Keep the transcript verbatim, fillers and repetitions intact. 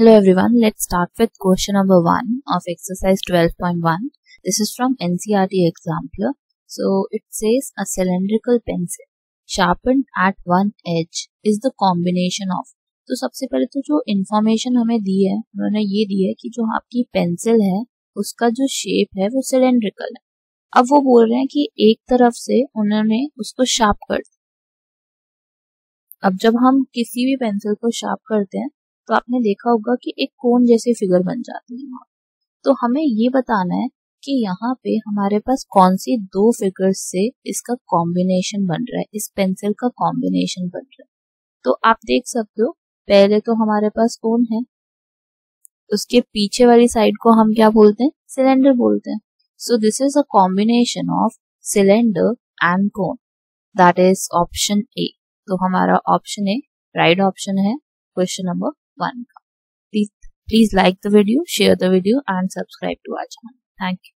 Hello everyone, let's start with question number one of exercise twelve point one. This is from N C E R T exam here. So it says a cylindrical pencil sharpened at one edge is the combination of. तो सबसे पहले तो जो information हमें दी है उन्होंने ये दी है कि जो आपकी पेंसिल है उसका जो शेप है वो सिलेंड्रिकल है. अब वो बोल रहे हैं कि एक तरफ से उन्होंने उसको शार्प कर दिया. अब जब हम किसी भी पेंसिल को शार्प करते हैं तो आपने देखा होगा कि एक कोन जैसी फिगर बन जाती है. तो हमें ये बताना है कि यहाँ पे हमारे पास कौन सी दो फिगर्स से इसका कॉम्बिनेशन बन रहा है, इस पेंसिल का कॉम्बिनेशन बन रहा है. तो आप देख सकते हो पहले तो हमारे पास कोन है, उसके पीछे वाली साइड को हम क्या बोलते हैं, सिलेंडर बोलते हैं. So this is a combination of cylinder and cone, that is option A. तो हमारा ऑप्शन ए राइट ऑप्शन है क्वेश्चन नंबर वन का. Please like the video, share the video and subscribe to our channel. Thank you.